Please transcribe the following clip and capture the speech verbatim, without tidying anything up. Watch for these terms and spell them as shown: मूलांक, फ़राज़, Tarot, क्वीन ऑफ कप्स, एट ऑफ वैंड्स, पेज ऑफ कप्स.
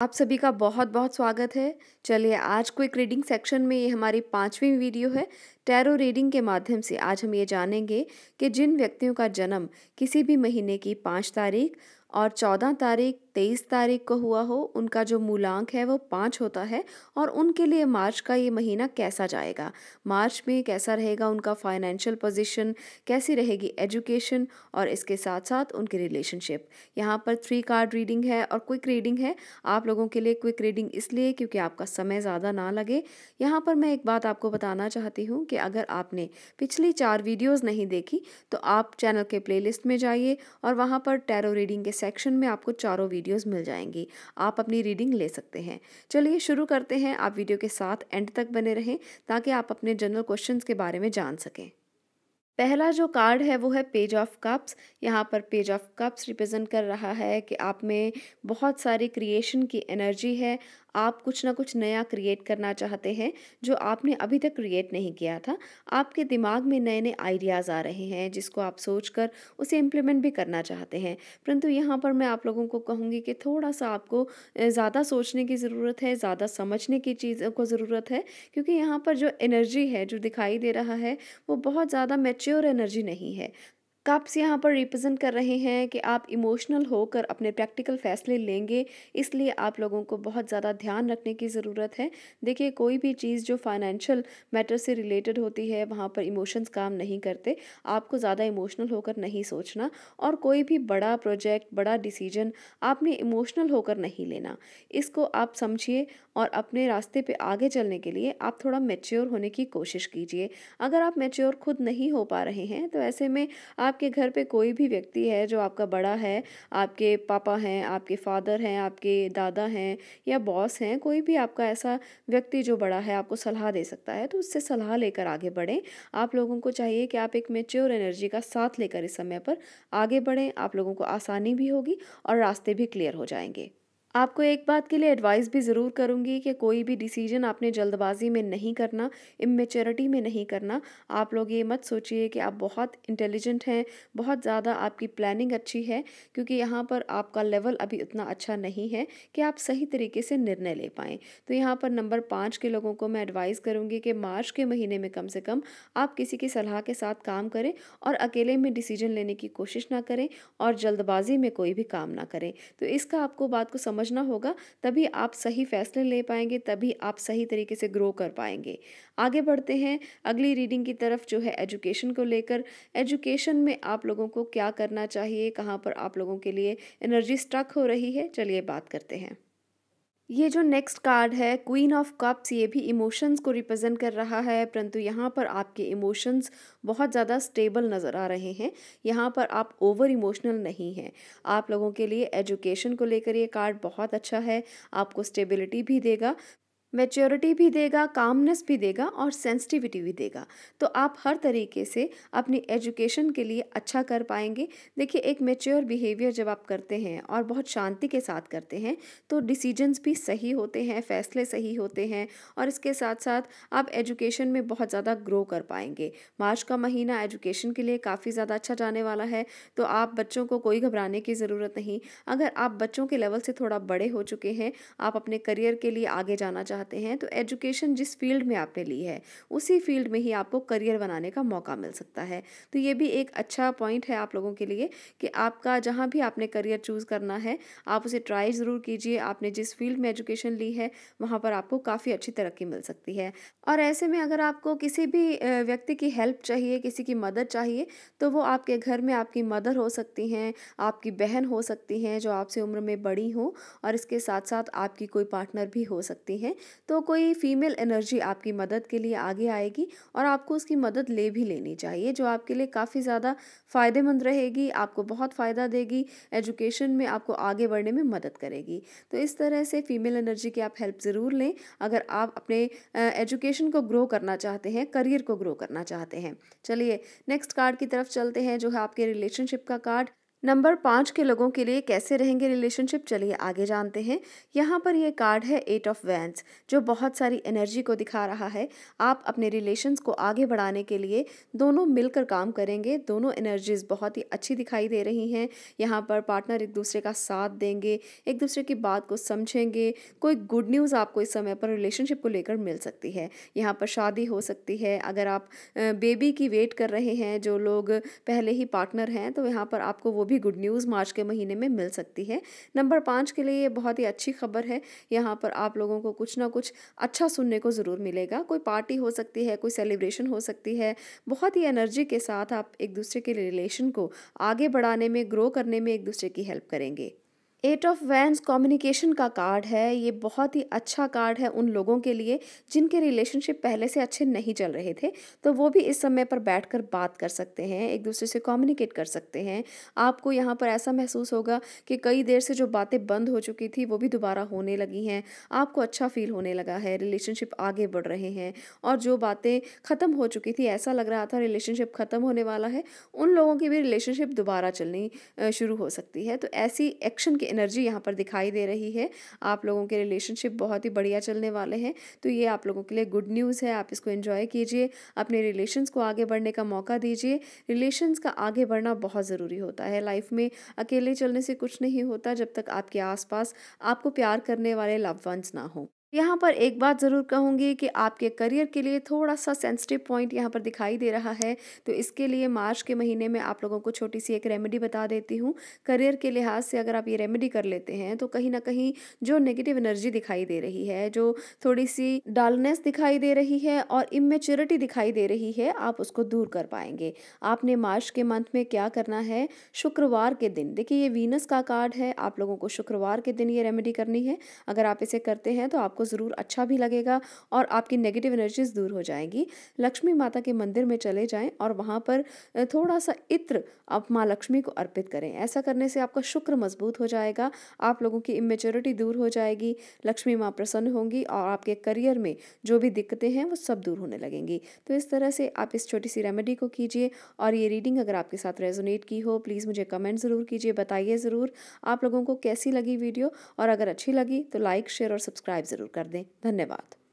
आप सभी का बहुत बहुत स्वागत है। चलिए आज क्विक रीडिंग सेक्शन में ये हमारी पांचवी वीडियो है। टैरो रीडिंग के माध्यम से आज हम ये जानेंगे कि जिन व्यक्तियों का जन्म किसी भी महीने की पाँच तारीख और चौदह तारीख तेईस तारीख को हुआ हो, उनका जो मूलांक है वो पाँच होता है और उनके लिए मार्च का ये महीना कैसा जाएगा, मार्च में कैसा रहेगा उनका फाइनेंशियल पोजीशन, कैसी रहेगी एजुकेशन और इसके साथ साथ उनकी रिलेशनशिप। यहाँ पर थ्री कार्ड रीडिंग है और क्विक रीडिंग है आप लोगों के लिए। क्विक रीडिंग इसलिए क्योंकि आपका समय ज़्यादा ना लगे। यहाँ पर मैं एक बात आपको बताना चाहती हूँ कि अगर आपने पिछली चार वीडियोज़ नहीं देखी तो आप चैनल के प्ले लिस्ट में जाइए और वहाँ पर टैरो रीडिंग के सेक्शन में आपको चारों वीडियोस मिल जाएंगी, आप अपनी रीडिंग ले सकते हैं। चलिए शुरू करते हैं, आप वीडियो के साथ एंड तक बने रहें ताकि आप अपने जनरल क्वेश्चंस के बारे में जान सकें। पहला जो कार्ड है वो है पेज ऑफ कप्स। यहाँ पर पेज ऑफ कप्स रिप्रेजेंट कर रहा है कि आप में बहुत सारी क्रिएशन की एनर्जी है, आप कुछ ना कुछ नया क्रिएट करना चाहते हैं जो आपने अभी तक क्रिएट नहीं किया था। आपके दिमाग में नए नए आइडियाज़ आ रहे हैं जिसको आप सोचकर उसे इम्प्लीमेंट भी करना चाहते हैं, परंतु यहाँ पर मैं आप लोगों को कहूँगी कि थोड़ा सा आपको ज़्यादा सोचने की ज़रूरत है, ज़्यादा समझने की चीज़ों को ज़रूरत है, क्योंकि यहाँ पर जो एनर्जी है जो दिखाई दे रहा है वो बहुत ज़्यादा मैच्योर एनर्जी नहीं है। कप्स यहाँ पर रिप्रेजेंट कर रहे हैं कि आप इमोशनल होकर अपने प्रैक्टिकल फैसले लेंगे, इसलिए आप लोगों को बहुत ज़्यादा ध्यान रखने की ज़रूरत है। देखिए कोई भी चीज़ जो फाइनेंशियल मैटर से रिलेटेड होती है वहाँ पर इमोशंस काम नहीं करते, आपको ज़्यादा इमोशनल होकर नहीं सोचना और कोई भी बड़ा प्रोजेक्ट बड़ा डिसीजन आपने इमोशनल होकर नहीं लेना। इसको आप समझिए और अपने रास्ते पर आगे चलने के लिए आप थोड़ा मैच्योर होने की कोशिश कीजिए। अगर आप मैच्योर खुद नहीं हो पा रहे हैं तो ऐसे में आप आपके घर पे कोई भी व्यक्ति है जो आपका बड़ा है, आपके पापा हैं, आपके फादर हैं, आपके दादा हैं या बॉस हैं, कोई भी आपका ऐसा व्यक्ति जो बड़ा है आपको सलाह दे सकता है, तो उससे सलाह लेकर आगे बढ़ें। आप लोगों को चाहिए कि आप एक मैच्योर एनर्जी का साथ लेकर इस समय पर आगे बढ़ें, आप लोगों को आसानी भी होगी और रास्ते भी क्लियर हो जाएंगे। आपको एक बात के लिए एडवाइस भी ज़रूर करूंगी कि कोई भी डिसीजन आपने जल्दबाजी में नहीं करना, इमेच्योरिटी में नहीं करना। आप लोग ये मत सोचिए कि आप बहुत इंटेलिजेंट हैं, बहुत ज़्यादा आपकी प्लानिंग अच्छी है, क्योंकि यहाँ पर आपका लेवल अभी उतना अच्छा नहीं है कि आप सही तरीके से निर्णय ले पाएँ। तो यहाँ पर नंबर पाँच के लोगों को मैं एडवाइस करूँगी कि मार्च के महीने में कम से कम आप किसी की सलाह के साथ काम करें और अकेले में डिसीजन लेने की कोशिश ना करें और जल्दबाजी में कोई भी काम ना करें। तो इसका आपको बात को समझना होगा, तभी आप सही फैसले ले पाएंगे, तभी आप सही तरीके से ग्रो कर पाएंगे। आगे बढ़ते हैं अगली रीडिंग की तरफ जो है एजुकेशन को लेकर। एजुकेशन में आप लोगों को क्या करना चाहिए, कहाँ पर आप लोगों के लिए एनर्जी स्ट्रक हो रही है, चलिए बात करते हैं। ये जो नेक्स्ट कार्ड है क्वीन ऑफ कप्स, ये भी इमोशंस को रिप्रेजेंट कर रहा है, परंतु यहाँ पर आपके इमोशंस बहुत ज़्यादा स्टेबल नज़र आ रहे हैं। यहाँ पर आप ओवर इमोशनल नहीं हैं। आप लोगों के लिए एजुकेशन को लेकर ये कार्ड बहुत अच्छा है, आपको स्टेबिलिटी भी देगा, मैच्योरिटी भी देगा, कामनेस भी देगा और सेंसिटिविटी भी देगा। तो आप हर तरीके से अपनी एजुकेशन के लिए अच्छा कर पाएंगे। देखिए एक मैच्योर बिहेवियर जब आप करते हैं और बहुत शांति के साथ करते हैं तो डिसीजंस भी सही होते हैं, फैसले सही होते हैं और इसके साथ साथ आप एजुकेशन में बहुत ज़्यादा ग्रो कर पाएंगे। मार्च का महीना एजुकेशन के लिए काफ़ी ज़्यादा अच्छा जाने वाला है, तो आप बच्चों को कोई घबराने की ज़रूरत नहीं। अगर आप बच्चों के लेवल से थोड़ा बड़े हो चुके हैं, आप अपने करियर के लिए आगे जाना चाहते आते हैं, तो एजुकेशन जिस फील्ड में आपने ली है उसी फील्ड में ही आपको करियर बनाने का मौका मिल सकता है। तो ये भी एक अच्छा पॉइंट है आप लोगों के लिए कि आपका जहाँ भी आपने करियर चूज़ करना है आप उसे ट्राई ज़रूर कीजिए। आपने जिस फील्ड में एजुकेशन ली है वहाँ पर आपको काफ़ी अच्छी तरक्की मिल सकती है। और ऐसे में अगर आपको किसी भी व्यक्ति की हेल्प चाहिए, किसी की मदद चाहिए, तो वो आपके घर में आपकी मदर हो सकती हैं, आपकी बहन हो सकती हैं जो आपसे उम्र में बड़ी हो और इसके साथ साथ आपकी कोई पार्टनर भी हो सकती हैं। तो कोई फीमेल एनर्जी आपकी मदद के लिए आगे आएगी और आपको उसकी मदद ले भी लेनी चाहिए जो आपके लिए काफ़ी ज़्यादा फ़ायदेमंद रहेगी, आपको बहुत फ़ायदा देगी, एजुकेशन में आपको आगे बढ़ने में मदद करेगी। तो इस तरह से फीमेल एनर्जी की आप हेल्प ज़रूर लें अगर आप अपने एजुकेशन को ग्रो करना चाहते हैं, करियर को ग्रो करना चाहते हैं। चलिए नेक्स्ट कार्ड की तरफ चलते हैं जो है आपके रिलेशनशिप का कार्ड। नंबर पाँच के लोगों के लिए कैसे रहेंगे रिलेशनशिप, चलिए आगे जानते हैं। यहाँ पर यह कार्ड है एट ऑफ वैंड्स, जो बहुत सारी एनर्जी को दिखा रहा है। आप अपने रिलेशन्स को आगे बढ़ाने के लिए दोनों मिलकर काम करेंगे। दोनों एनर्जीज बहुत ही अच्छी दिखाई दे रही हैं। यहाँ पर पार्टनर एक दूसरे का साथ देंगे, एक दूसरे की बात को समझेंगे। कोई गुड न्यूज़ आपको इस समय पर रिलेशनशिप को लेकर मिल सकती है। यहाँ पर शादी हो सकती है। अगर आप बेबी की वेट कर रहे हैं, जो लोग पहले ही पार्टनर हैं, तो यहाँ पर आपको वो भी गुड न्यूज़ मार्च के महीने में मिल सकती है। नंबर पाँच के लिए ये बहुत ही अच्छी खबर है। यहाँ पर आप लोगों को कुछ ना कुछ अच्छा सुनने को ज़रूर मिलेगा। कोई पार्टी हो सकती है, कोई सेलिब्रेशन हो सकती है। बहुत ही एनर्जी के साथ आप एक दूसरे के रिलेशन को आगे बढ़ाने में, ग्रो करने में एक दूसरे की हेल्प करेंगे। एट ऑफ वैंड्स कम्युनिकेशन का कार्ड है। ये बहुत ही अच्छा कार्ड है उन लोगों के लिए जिनके रिलेशनशिप पहले से अच्छे नहीं चल रहे थे, तो वो भी इस समय पर बैठकर बात कर सकते हैं, एक दूसरे से कम्युनिकेट कर सकते हैं। आपको यहाँ पर ऐसा महसूस होगा कि कई देर से जो बातें बंद हो चुकी थी वो भी दोबारा होने लगी हैं। आपको अच्छा फील होने लगा है, रिलेशनशिप आगे बढ़ रहे हैं। और जो बातें ख़त्म हो चुकी थी, ऐसा लग रहा था रिलेशनशिप ख़त्म होने वाला है, उन लोगों की भी रिलेशनशिप दोबारा चलनी शुरू हो सकती है। तो ऐसी एक्शन की एनर्जी यहाँ पर दिखाई दे रही है। आप लोगों के रिलेशनशिप बहुत ही बढ़िया चलने वाले हैं, तो ये आप लोगों के लिए गुड न्यूज़ है। आप इसको एंजॉय कीजिए, अपने रिलेशंस को आगे बढ़ने का मौका दीजिए। रिलेशंस का आगे बढ़ना बहुत ज़रूरी होता है लाइफ में। अकेले चलने से कुछ नहीं होता जब तक आपके आसपास आपको प्यार करने वाले लव वंस ना हो। यहाँ पर एक बात ज़रूर कहूँगी कि आपके करियर के लिए थोड़ा सा सेंसिटिव पॉइंट यहाँ पर दिखाई दे रहा है, तो इसके लिए मार्च के महीने में आप लोगों को छोटी सी एक रेमेडी बता देती हूँ। करियर के लिहाज से अगर आप ये रेमेडी कर लेते हैं तो कहीं ना कहीं जो नेगेटिव एनर्जी दिखाई दे रही है, जो थोड़ी सी डालनेस दिखाई दे रही है और इमेच्योरिटी दिखाई दे रही है, आप उसको दूर कर पाएंगे। आपने मार्च के मंथ में क्या करना है, शुक्रवार के दिन, देखिए ये वीनस का कार्ड है, आप लोगों को शुक्रवार के दिन ये रेमेडी करनी है। अगर आप इसे करते हैं तो को ज़रूर अच्छा भी लगेगा और आपकी नेगेटिव एनर्जीज दूर हो जाएंगी। लक्ष्मी माता के मंदिर में चले जाएं और वहाँ पर थोड़ा सा इत्र आप माँ लक्ष्मी को अर्पित करें। ऐसा करने से आपका शुक्र मजबूत हो जाएगा, आप लोगों की इमेच्योरिटी दूर हो जाएगी, लक्ष्मी माँ प्रसन्न होंगी और आपके करियर में जो भी दिक्कतें हैं वो सब दूर होने लगेंगी। तो इस तरह से आप इस छोटी सी रेमेडी को कीजिए। और ये रीडिंग अगर आपके साथ रेजोनेट की हो, प्लीज़ मुझे कमेंट ज़रूर कीजिए, बताइए ज़रूर आप लोगों को कैसी लगी वीडियो। और अगर अच्छी लगी तो लाइक, शेयर और सब्सक्राइब ज़रूर कर दें। धन्यवाद।